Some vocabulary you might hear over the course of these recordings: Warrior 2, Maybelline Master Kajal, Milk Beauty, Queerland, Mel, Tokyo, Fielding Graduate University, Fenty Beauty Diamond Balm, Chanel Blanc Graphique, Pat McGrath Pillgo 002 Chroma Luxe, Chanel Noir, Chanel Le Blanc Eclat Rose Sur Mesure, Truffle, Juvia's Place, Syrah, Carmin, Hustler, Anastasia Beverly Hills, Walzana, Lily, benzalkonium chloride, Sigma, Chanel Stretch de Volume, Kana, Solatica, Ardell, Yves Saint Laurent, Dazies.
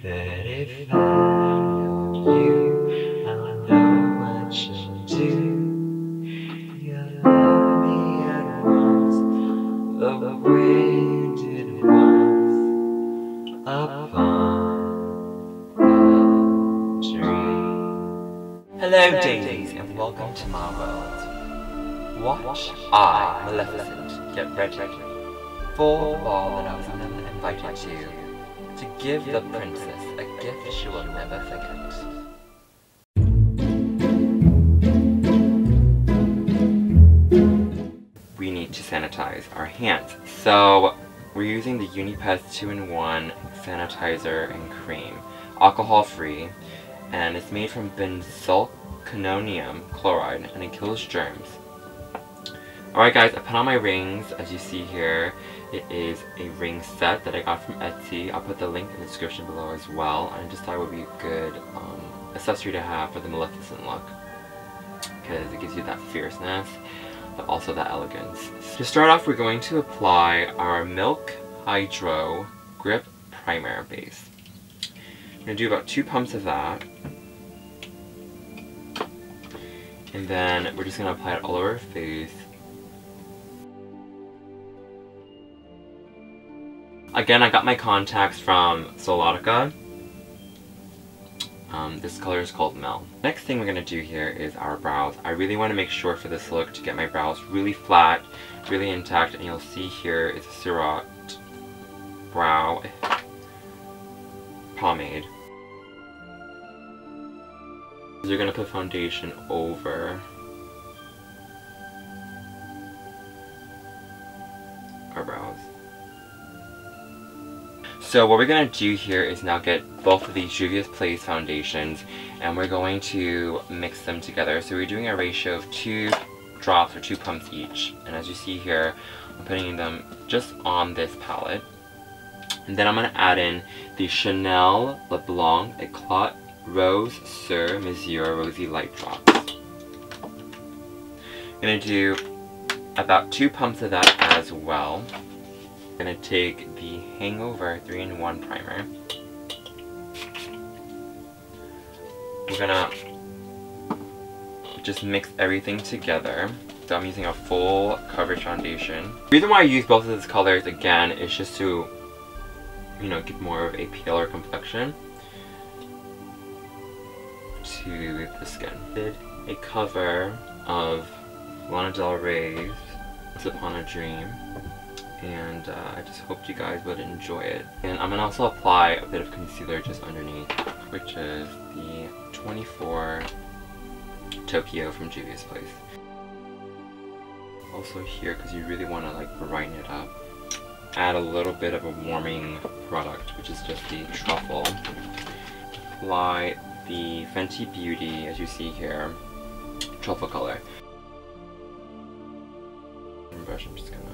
But if I'm you, I know what you'll do. You'll love me at once, the way you did once, upon the tree. Hello Dazies and welcome to my world. Watch I, Maleficent, get ready for the ball that I was never invited to. To give the princess a gift she will never forget. We need to sanitize our hands. So we're using the UniPetz 2-in-1 sanitizer and cream. Alcohol-free, and it's made from benzalkonium chloride, and it kills germs. Alright guys, I put on my rings, as you see here. It is a ring set that I got from Etsy. I'll put the link in the description below as well. I just thought it would be a good accessory to have for the Maleficent look, because it gives you that fierceness, but also that elegance. To start off, we're going to apply our Milk Hydro Grip Primer Base. I'm going to do about 2 pumps of that. And then we're just going to apply it all over our face. Again, I got my contacts from Solatica. This color is called Mel. Next thing we're going to do here is our brows. I really want to make sure for this look to get my brows really flat, really intact, and you'll see here is a Syrah brow pomade. You're going to put foundation over our brows. So what we're going to do here is now get both of these Juvia's Place foundations and we're going to mix them together. So we're doing a ratio of 2 drops or 2 pumps each. And as you see here, I'm putting them just on this palette. And then I'm going to add in the Chanel Le Blanc Eclat Rose Sur Mesure Rosy Light Drops. I'm going to do about 2 pumps of that as well. I'm going to take the Hangover 3-in-1 primer. We're going to just mix everything together. So I'm using a full coverage foundation. The reason why I use both of these colors again is just to, you know, give more of a paler complexion to the skin. I did a cover of Lana Del Rey's Once Upon a Dream. And I just hoped you guys would enjoy it. And I'm going to also apply a bit of concealer just underneath, which is the 24 Tokyo from Juvia's Place. Also here, because you really want to like brighten it up, add a little bit of a warming product, which is just the Truffle. Apply the Fenty Beauty, as you see here, Truffle color. And brush, I'm just going to...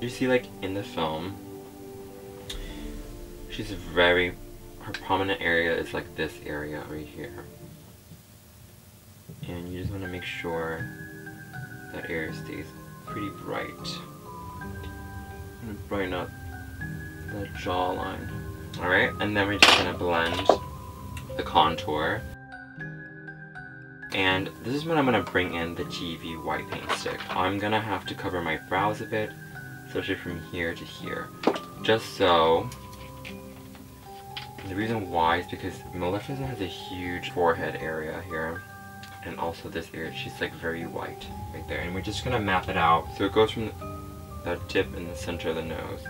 You see, like in the film, she's very, her prominent area is like this area right here, and you just want to make sure that area stays pretty bright. I'm gonna brighten up the jawline. All right, and then we're just gonna blend the contour, and this is when I'm gonna bring in the TV white paint stick. I'm gonna have to cover my brows a bit, especially from here to here, just so. The reason why is because Maleficent has a huge forehead area here, and also this area, she's like very white right there, and we're just gonna map it out. So it goes from that tip in the center of the nose,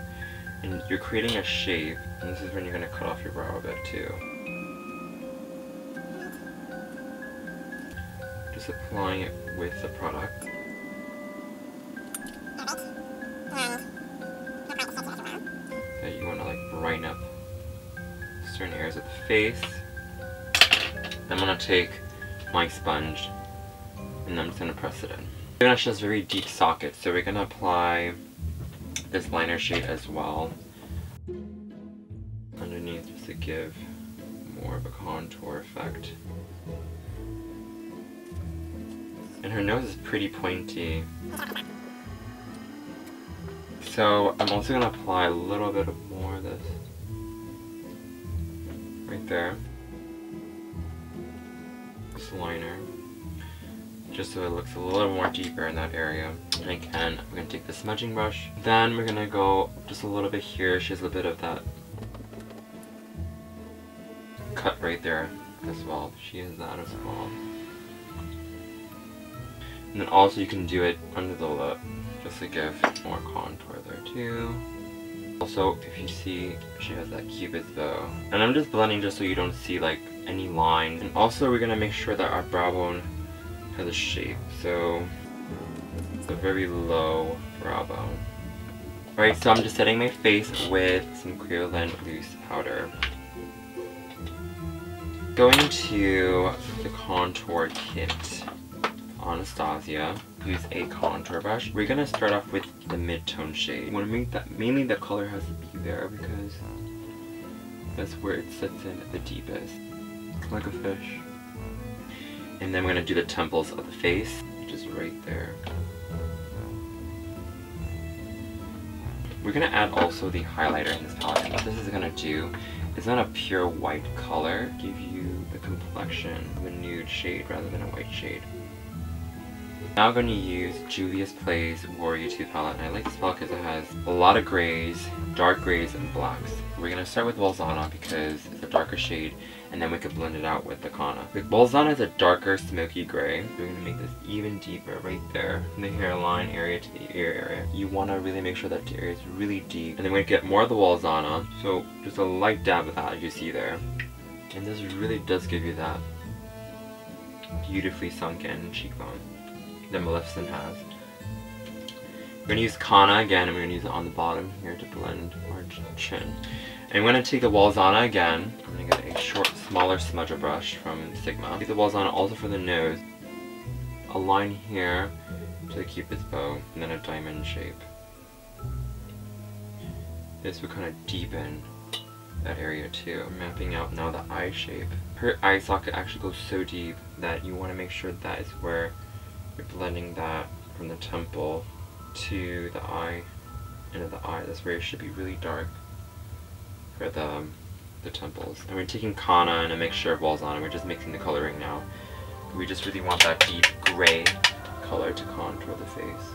and you're creating a shape, and this is when you're gonna cut off your brow a bit too. Just applying it with the product. You want to like brighten up certain areas of the face. I'm going to take my sponge and I'm just going to press it in. We're going to show us very deep sockets, so we're going to apply this liner shade as well underneath just to give more of a contour effect. And her nose is pretty pointy. So I'm also going to apply a little bit more of this right there. This liner, just so it looks a little more deeper in that area. And again, we're gonna take the smudging brush. Then we're gonna go just a little bit here. She has a bit of that cut right there as well. She has that as well. And then also you can do it under the lip, just to give more contour there too. Also, if you see, she has that cupid's bow. And I'm just blending just so you don't see like any lines. And also we're gonna make sure that our brow bone has a shape. So it's a very low brow bone. Alright, so I'm just setting my face with some Queerland loose powder. Going to the contour kit. Anastasia, use a contour brush. We're gonna start off with the mid-tone shade. We wanna make that, mainly the color has to be there because that's where it sits in the deepest, like a fish. And then we're gonna do the temples of the face, which is right there. We're gonna add also the highlighter in this palette. What this is gonna do, it's not a pure white color, give you the complexion of a nude shade rather than a white shade. Now going to use Juvia's Place Warrior 2 palette, and I like this palette because it has a lot of grays, dark grays, and blacks. We're going to start with Walzana because it's a darker shade, and then we can blend it out with the Kana. Walzana is a darker, smoky gray. We're going to make this even deeper right there, from the hairline area to the ear area. You want to really make sure that the area is really deep, and then we're going to get more of the Walzana, so just a light dab of that, as you see there. And this really does give you that beautifully sunken cheekbone that Maleficent has. We're going to use Kana again, and we're going to use it on the bottom here to blend our chin. And we're going to take the Walzana again. I'm going to get a short, smaller smudger brush from Sigma. Take the Walzana also for the nose. A line here to the cupid's bow, and then a diamond shape. This would kind of deepen that area too. Mapping out now the eye shape. Her eye socket actually goes so deep that you want to make sure that is where you're blending that from the temple to the eye, into the eye. That's where it should be really dark for the temples. And we're taking Kana and a mixture of Walzana. We're just mixing the coloring now. We just really want that deep gray color to contour the face.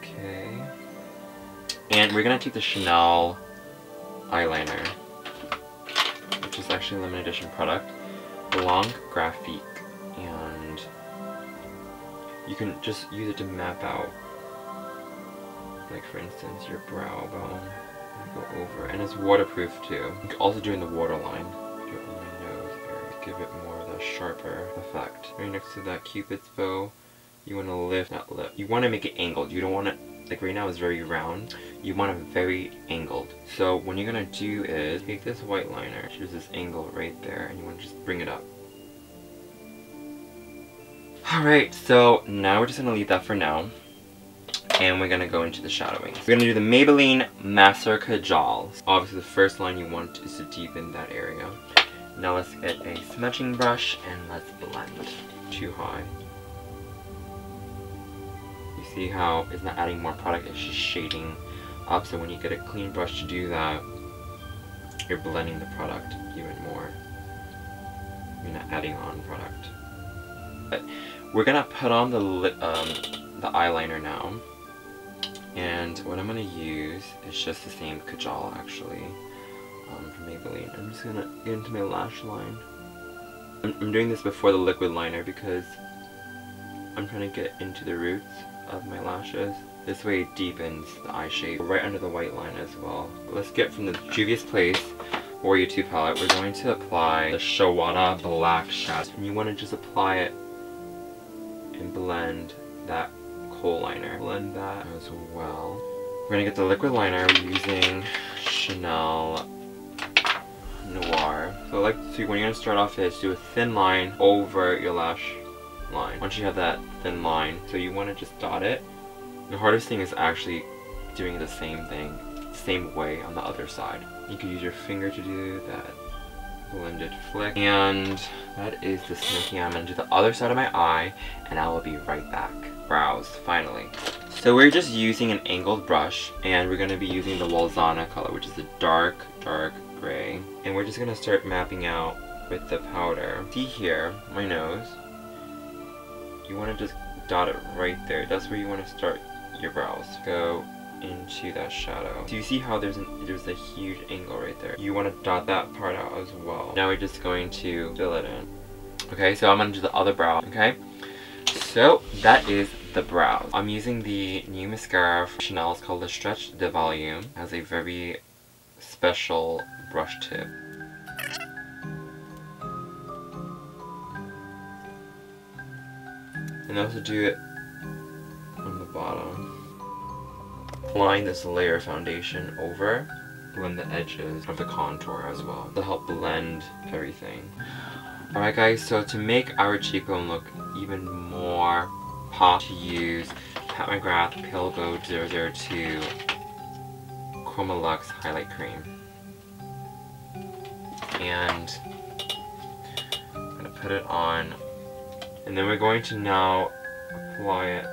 Okay. And we're gonna take the Chanel eyeliner, which is actually a limited edition product, Blanc Graphique, and you can just use it to map out, like for instance, your brow bone, go over, and it's waterproof too. You can also do in the waterline, do it on the nose area, give it more of a sharper effect. Right next to that cupid's bow, you want to lift that lip. You want to make it angled. You don't want it, like right now it's very round. You want it very angled. So what you're going to do is take this white liner, choose this angle right there, and you want to just bring it up. Alright, so now we're just going to leave that for now, and we're going to go into the shadowing. We're going to do the Maybelline Master Kajal. Obviously the first line you want is to deepen that area. Now let's get a smudging brush and let's blend. Too high. You see how it's not adding more product, it's just shading up, so when you get a clean brush to do that, you're blending the product even more. You're not adding on product. But we're gonna put on the eyeliner now, and what I'm gonna use is just the same Kajal actually from Maybelline. I'm just gonna get into my lash line. I'm doing this before the liquid liner because I'm trying to get into the roots of my lashes. This way it deepens the eye shape right under the white line as well. Let's get from the Juvia's Place Warrior 2 palette. We're going to apply the Shawada Black Shadow, and you want to just apply it and blend that coal liner. Blend that as well. We're going to get the liquid liner using Chanel Noir. So like to, when you're going to start off is do a thin line over your lash line. Once you have that thin line, so you want to just dot it. The hardest thing is actually doing the same way on the other side. You can use your finger to do that. blended flick. And that is the smoothie. I'm going to do the other side of my eye, and I will be right back. Brows, finally. So we're just using an angled brush, and we're going to be using the Walzana color, which is the dark, dark gray. And we're just going to start mapping out with the powder. See here, my nose. You want to just dot it right there. That's where you want to start your brows. Go into that shadow. Do you see how there's a huge angle right there? You want to dot that part out as well. Now we're just going to fill it in. Okay, so I'm going to do the other brow. Okay, so that is the brows. I'm using the new mascara from Chanel. It's called the Stretch de Volume. It has a very special brush tip. And also do it on the bottom. Line this layer foundation over, blend the edges of the contour as well to help blend everything. Alright guys, so to make our cheekbone look even more pop, to use Pat McGrath Pillgo 002 Chroma Luxe Highlight Cream. And I'm going to put it on, and then we're going to now apply it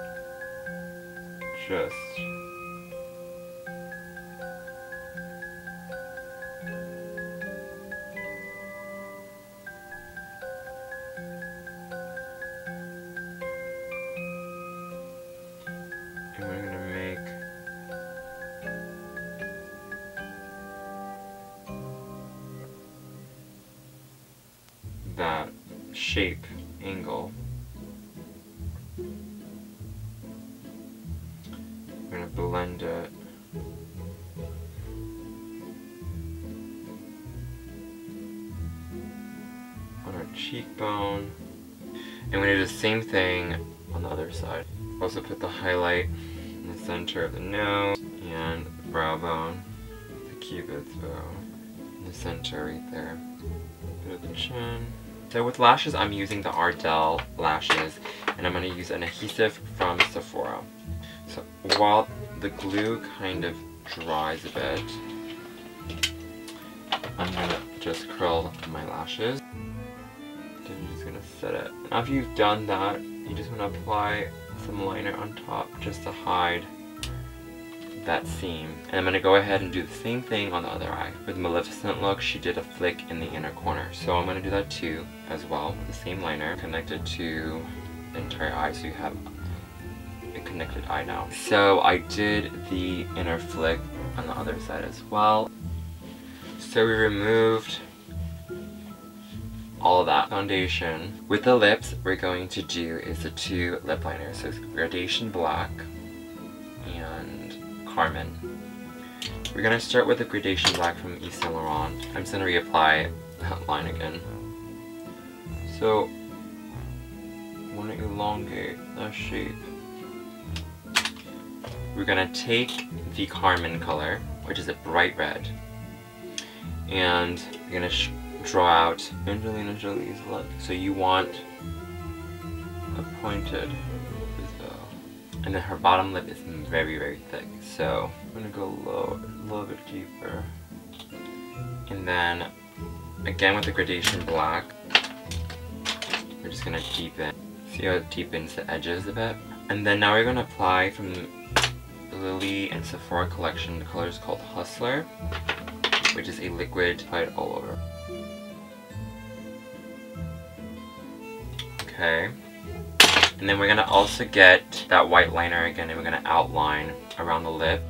just that shape angle. I'm going to blend it. On our cheekbone. And we're going to do the same thing on the other side. Also put the highlight in the center of the nose and the brow bone, the cupid's bow, in the center right there. A bit of the chin. So with lashes, I'm using the Ardell lashes, and I'm going to use an adhesive from Sephora. So while the glue kind of dries a bit, I'm going to just curl my lashes. Then I'm just going to set it. After you've done that, you just want to apply some liner on top just to hide that seam. And I'm going to go ahead and do the same thing on the other eye. With Maleficent look, she did a flick in the inner corner. So I'm going to do that too, as well. The same liner connected to the entire eye, so you have a connected eye now. So I did the inner flick on the other side as well. So we removed all of that foundation. With the lips, we're going to do is the two lip liners. So it's Gradation Black and Carmen. We're going to start with the Gradation Black from Yves Saint Laurent. I'm just going to reapply that line again. So, I want to elongate that shape. We're going to take the Carmen color, which is a bright red, and we're going to draw out Angelina Jolie's look. So you want a pointed, and then her bottom lip is very, very thick. So I'm gonna go low, a little bit deeper. And then again with the Gradation Black, we're just gonna deepen. See how it deepens the edges a bit? And then now we're gonna apply from Lily and Sephora collection, the color is called Hustler, which is a liquid applied all over. Okay. And then we're going to also get that white liner again, and we're going to outline around the lip.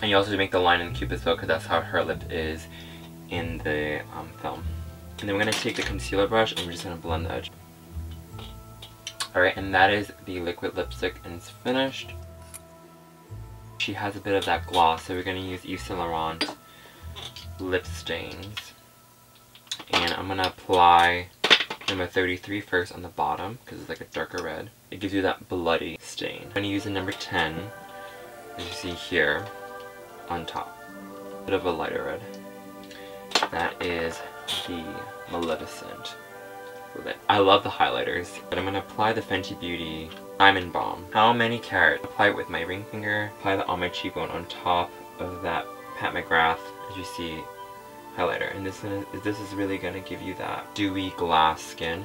And you also make the line in the cupid's bow because that's how her lip is in the film. And then we're going to take the concealer brush and we're just going to blend the edge. Alright, and that is the liquid lipstick and it's finished. She has a bit of that gloss, so we're going to use Yves Saint Laurent lip stains, and I'm gonna apply number 33 first on the bottom because it's like a darker red. It gives you that bloody stain. I'm gonna use the number 10, as you see here, on top. A bit of a lighter red. That is the Maleficent love it. I love the highlighters. But I'm gonna apply the Fenty Beauty Diamond Balm. How many carat? Apply it with my ring finger. Apply that on my cheekbone on top of that Pat McGrath, as you see, highlighter. And this is really gonna give you that dewy glass skin.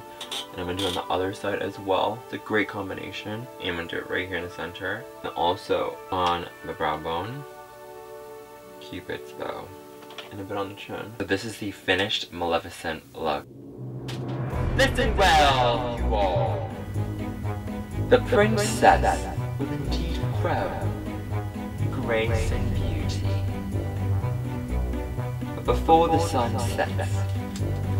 And I'm gonna do it on the other side as well. It's a great combination. And I'm gonna do it right here in the center. And also on the brow bone. Cupid's bow. And a bit on the chin. So this is the finished Maleficent look. Listen well, you all. The princess will indeed grow in grace and beauty. But before the sun sets,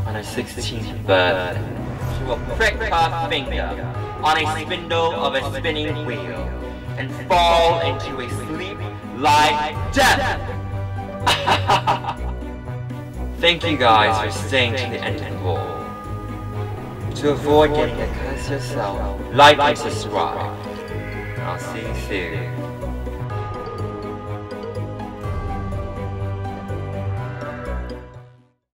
on her 16th birthday, she will prick her finger on a spindle of a spinning wheel and fall into a sleep like death. Thank you guys for staying to the end of the wall. To avoid getting a curse yourself, like and subscribe. I'll see you soon.